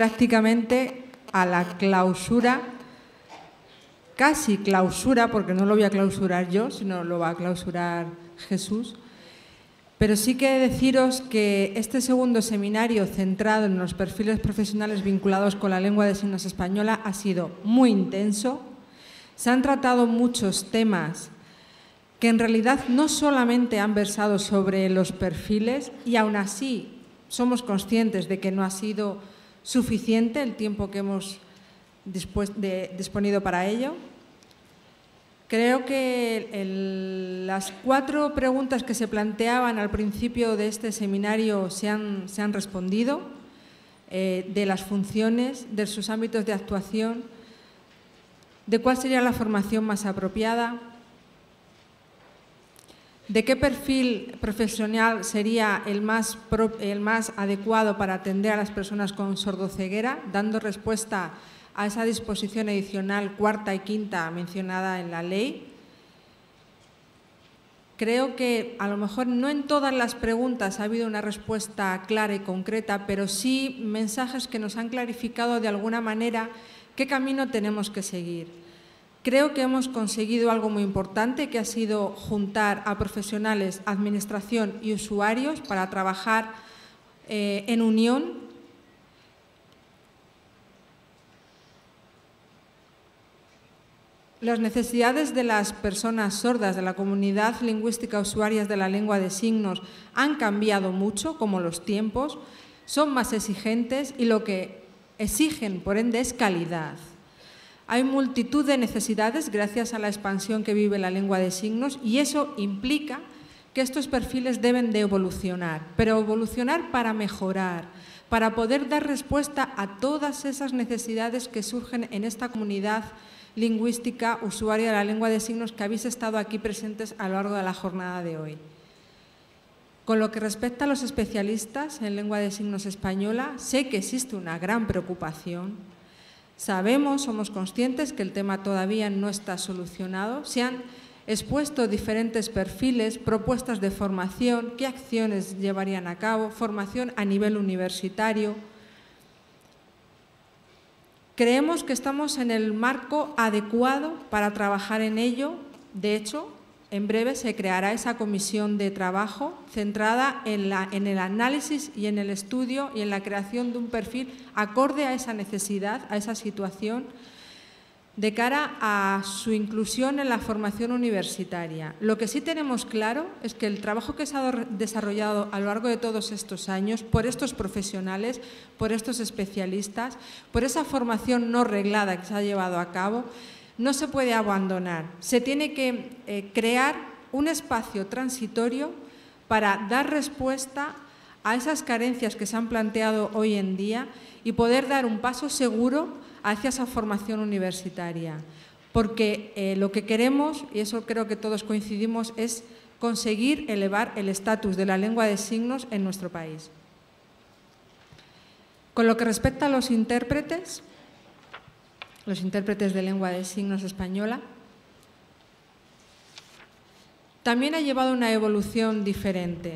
prácticamente a la clausura, casi clausura, porque no lo voy a clausurar yo, sino lo va a clausurar Jesús. Pero sí que deciros que este segundo seminario centrado en los perfiles profesionales vinculados con la lengua de signos española ha sido muy intenso. Se han tratado muchos temas que en realidad no solamente han versado sobre los perfiles, y aún así somos conscientes de que no ha sido suficiente el tiempo que hemos disponido para ello. Creo que las cuatro preguntas que se planteaban al principio de este seminario se han respondido, de las funciones, de sus ámbitos de actuación, de cuál sería la formación más apropiada, de qué perfil profesional sería el más adecuado para atender a las personas con sordoceguera, dando respuesta a esa disposición adicional cuarta y quinta mencionada en la ley. Creo que a lo mejor no en todas las preguntas ha habido una respuesta clara y concreta, pero sí mensajes que nos han clarificado de alguna manera qué camino tenemos que seguir. Creo que hemos conseguido algo muy importante, que ha sido juntar a profesionales, administración y usuarios para trabajar en unión. Las necesidades de las personas sordas de la comunidad lingüística usuarias de la lengua de signos han cambiado mucho, como los tiempos, son más exigentes y lo que exigen, por ende, es calidad. Hay multitud de necesidades gracias a la expansión que vive la lengua de signos, y eso implica que estos perfiles deben de evolucionar, pero evolucionar para mejorar, para poder dar respuesta a todas esas necesidades que surgen en esta comunidad lingüística usuaria de la lengua de signos que habéis estado aquí presentes a lo largo de la jornada de hoy. Con lo que respecta a los especialistas en lengua de signos española, sé que existe una gran preocupación. Sabemos, somos conscientes que el tema todavía no está solucionado. Se han expuesto diferentes perfiles, propuestas de formación, qué acciones llevarían a cabo, formación a nivel universitario. Creemos que estamos en el marco adecuado para trabajar en ello. De hecho, en breve se creará esa comisión de trabajo centrada en el análisis y en el estudio y en la creación de un perfil acorde a esa necesidad, a esa situación, de cara a su inclusión en la formación universitaria. Lo que sí tenemos claro es que el trabajo que se ha desarrollado a lo largo de todos estos años por estos profesionales, por estos especialistas, por esa formación no reglada que se ha llevado a cabo, no se puede abandonar. Se tiene que crear un espacio transitorio para dar respuesta a esas carencias que se han planteado hoy en día y poder dar un paso seguro hacia esa formación universitaria, porque lo que queremos, y eso creo que todos coincidimos, es conseguir elevar el estatus de la lengua de signos en nuestro país. Con lo que respecta a los intérpretes de lengua de signos española, también ha llevado una evolución diferente.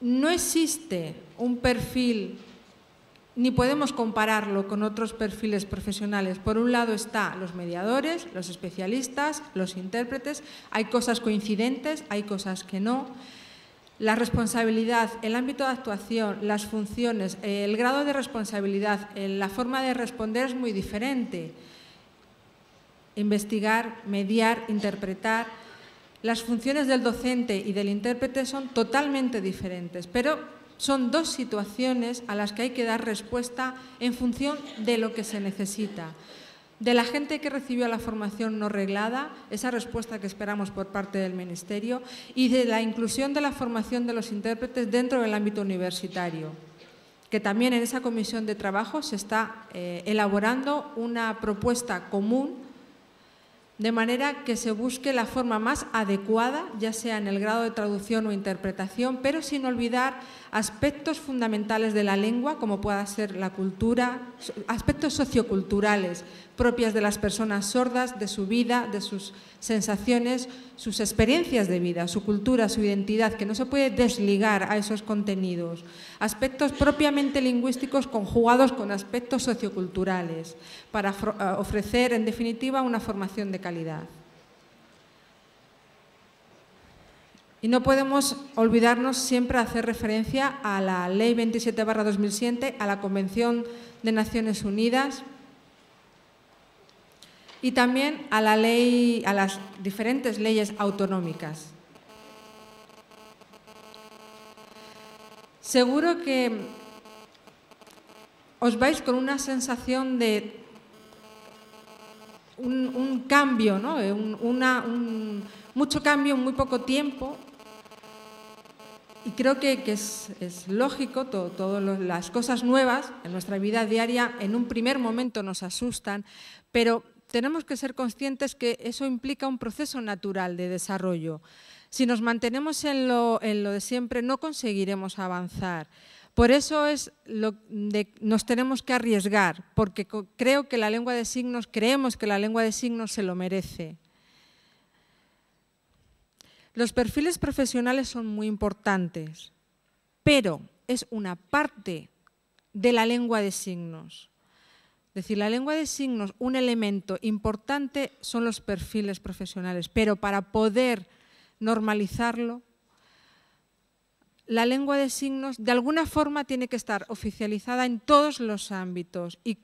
No existe un perfil, ni podemos compararlo con otros perfiles profesionales. Por un lado están los mediadores, los especialistas, los intérpretes. Hay cosas coincidentes, hay cosas que no. La responsabilidad, el ámbito de actuación, las funciones, el grado de responsabilidad, la forma de responder es muy diferente. Investigar, mediar, interpretar. Las funciones del docente y del intérprete son totalmente diferentes, pero son dos situaciones a las que hay que dar respuesta en función de lo que se necesita. De la gente que recibió la formación no reglada, esa respuesta que esperamos por parte del Ministerio, y de la inclusión de la formación de los intérpretes dentro del ámbito universitario, que también en esa comisión de trabajo se está elaborando una propuesta común de manera que se busque la forma más adecuada, ya sea en el grado de traducción o interpretación, pero sin olvidar aspectos fundamentales de la lengua, como pueda ser la cultura, aspectos socioculturales propias de las personas sordas, de su vida, de sus sensaciones, sus experiencias de vida, su cultura, su identidad, que no se puede desligar a esos contenidos. Aspectos propiamente lingüísticos conjugados con aspectos socioculturales, para ofrecer, en definitiva, una formación de calidad. Y no podemos olvidarnos siempre hacer referencia a la Ley 27/2007, a la Convención de Naciones Unidas y también a la ley, a las diferentes leyes autonómicas. Seguro que os vais con una sensación de un cambio, ¿no? Mucho cambio en muy poco tiempo. Y creo que es lógico, todas las cosas nuevas en nuestra vida diaria en un primer momento nos asustan, pero tenemos que ser conscientes que eso implica un proceso natural de desarrollo. Si nos mantenemos en lo de siempre, no conseguiremos avanzar. Por eso es nos tenemos que arriesgar, porque creemos que la lengua de signos se lo merece. Los perfiles profesionales son muy importantes, pero es una parte de la lengua de signos. Es decir, la lengua de signos, un elemento importante son los perfiles profesionales, pero para poder normalizarlo, la lengua de signos de alguna forma tiene que estar oficializada en todos los ámbitos y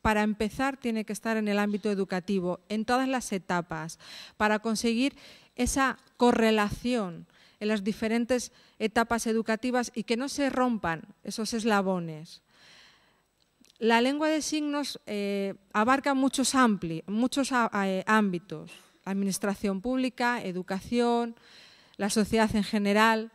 para empezar tiene que estar en el ámbito educativo, en todas las etapas, para conseguir esa correlación en las diferentes etapas educativas y que no se rompan esos eslabones. La lengua de signos abarca muchos ámbitos, administración pública, educación, la sociedad en general.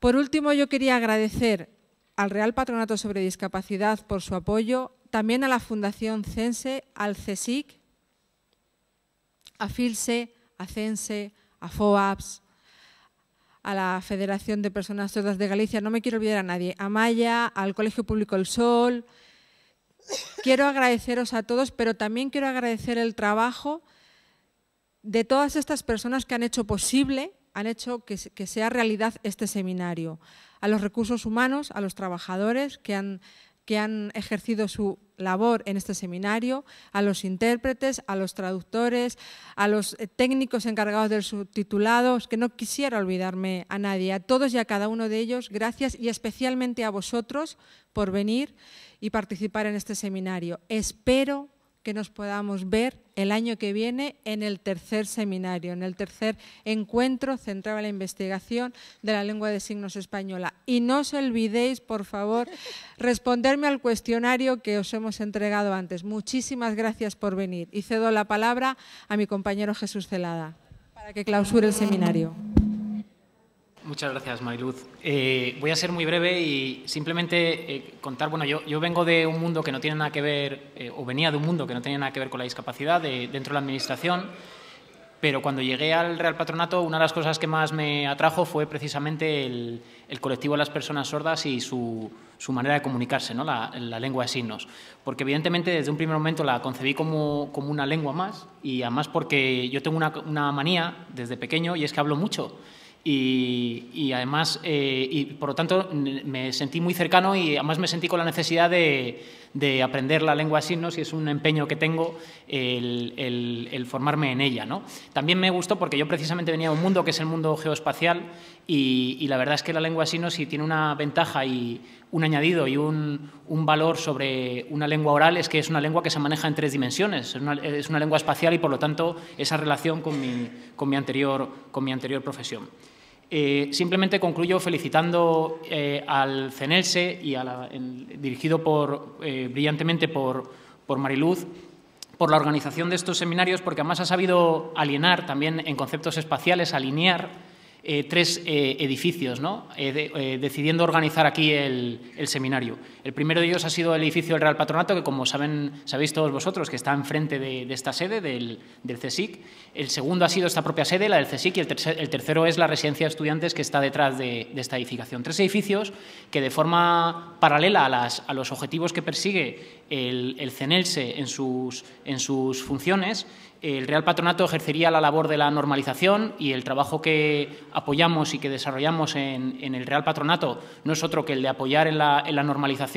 Por último, yo quería agradecer al Real Patronato sobre Discapacidad por su apoyo, también a la Fundación CENSE, al CSIC, a FILSE, a CENSE, a FOAPS, a la Federación de Personas Sordas de Galicia, no me quiero olvidar a nadie, a Maya, al Colegio Público El Sol. Quiero agradeceros a todos, pero también quiero agradecer el trabajo de todas estas personas que han hecho posible, han hecho que sea realidad este seminario. A los recursos humanos, a los trabajadores que han ejercido su labor en este seminario, a los intérpretes, a los traductores, a los técnicos encargados del subtitulado, que no quisiera olvidarme a nadie, a todos y a cada uno de ellos, gracias y especialmente a vosotros por venir y participar en este seminario. Espero que nos podamos ver el año que viene en el tercer seminario, en el tercer encuentro centrado en la investigación de la lengua de signos española. Y no os olvidéis, por favor, responderme al cuestionario que os hemos entregado antes. Muchísimas gracias por venir. Y cedo la palabra a mi compañero Jesús Celada para que clausure el seminario. Muchas gracias, Mari Luz. Voy a ser muy breve y simplemente contar, bueno, yo vengo de un mundo que no tiene nada que ver, o venía de un mundo que no tenía nada que ver con la discapacidad, dentro de la administración, pero cuando llegué al Real Patronato, una de las cosas que más me atrajo fue precisamente el colectivo de las personas sordas y su manera de comunicarse, ¿no? La lengua de signos. Porque, evidentemente, desde un primer momento la concebí como una lengua más, y además porque yo tengo una manía desde pequeño y es que hablo mucho. Y además, por lo tanto, me sentí muy cercano y además me sentí con la necesidad de aprender la lengua de signos y es un empeño que tengo el formarme en ella, ¿no? También me gustó porque yo precisamente venía de un mundo que es el mundo geoespacial y la verdad es que la lengua de signos sí tiene una ventaja y un añadido y un valor sobre una lengua oral es que es una lengua que se maneja en 3 dimensiones, es una lengua espacial y, por lo tanto, esa relación con mi anterior profesión. Simplemente concluyo felicitando al CENELSE, y dirigido brillantemente por Mari Luz, por la organización de estos seminarios, porque además ha sabido alinear también en conceptos espaciales, alinear tres edificios, ¿no? Decidiendo organizar aquí el seminario. El primero de ellos ha sido el edificio del Real Patronato, que como sabéis todos vosotros, que está enfrente de esta sede del CSIC. El segundo ha sido esta propia sede, la del CSIC, y el tercero es la Residencia de Estudiantes, que está detrás de esta edificación. Tres edificios que, de forma paralela a los objetivos que persigue el CENLSE en sus funciones, el Real Patronato ejercería la labor de la normalización, y el trabajo que apoyamos y que desarrollamos en el Real Patronato no es otro que el de apoyar en la normalización,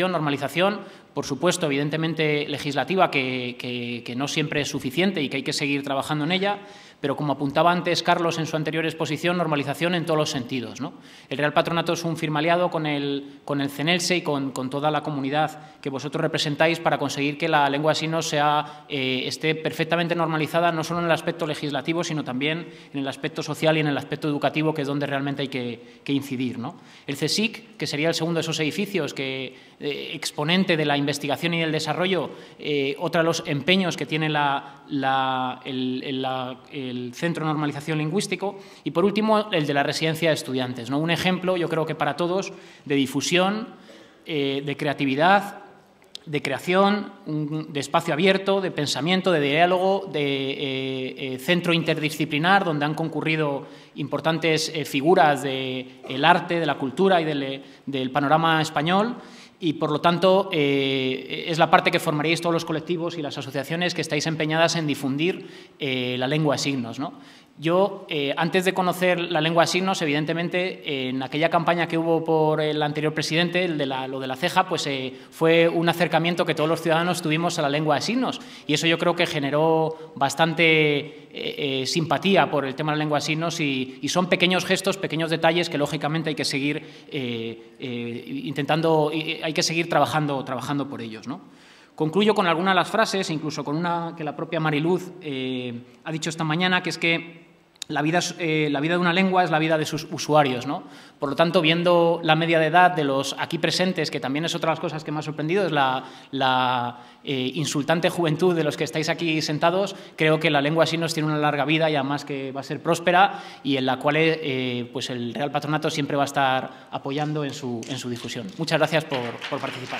por supuesto, evidentemente legislativa, que no siempre es suficiente y que hay que seguir trabajando en ella, pero como apuntaba antes Carlos en su anterior exposición, normalización en todos los sentidos, ¿no? El Real Patronato es un firme aliado con el CENLSE y con toda la comunidad que vosotros representáis para conseguir que la lengua de signos esté perfectamente normalizada, no solo en el aspecto legislativo, sino también en el aspecto social y en el aspecto educativo, que es donde realmente hay que incidir, ¿no? El CSIC, que sería el segundo de esos edificios, exponente de la investigación y del desarrollo, otro de los empeños que tiene el Centro de Normalización Lingüístico, y por último el de la Residencia de Estudiantes, ¿no? Un ejemplo, yo creo que para todos, de difusión, de creatividad, de creación, de espacio abierto, de pensamiento, de diálogo, de centro interdisciplinar, donde han concurrido importantes figuras del arte, de la cultura y del panorama español. Y, por lo tanto, es la parte que formaríais todos los colectivos y las asociaciones que estáis empeñadas en difundir la lengua de signos, ¿no? Yo, antes de conocer la lengua de signos, evidentemente, en aquella campaña que hubo por el anterior presidente, lo de la ceja, pues fue un acercamiento que todos los ciudadanos tuvimos a la lengua de signos. Y eso yo creo que generó bastante simpatía por el tema de la lengua de signos, y son pequeños gestos, pequeños detalles que, lógicamente, hay que seguir intentando, hay que seguir trabajando por ellos, ¿no? Concluyo con alguna de las frases, incluso con una que la propia Mari Luz ha dicho esta mañana, que es que la vida de una lengua es la vida de sus usuarios, ¿no? Por lo tanto, viendo la media de edad de los aquí presentes, que también es otra de las cosas que me ha sorprendido, es la insultante juventud de los que estáis aquí sentados, creo que la lengua de signos tiene una larga vida y además que va a ser próspera, y en la cual pues el Real Patronato siempre va a estar apoyando en su difusión. Muchas gracias por participar.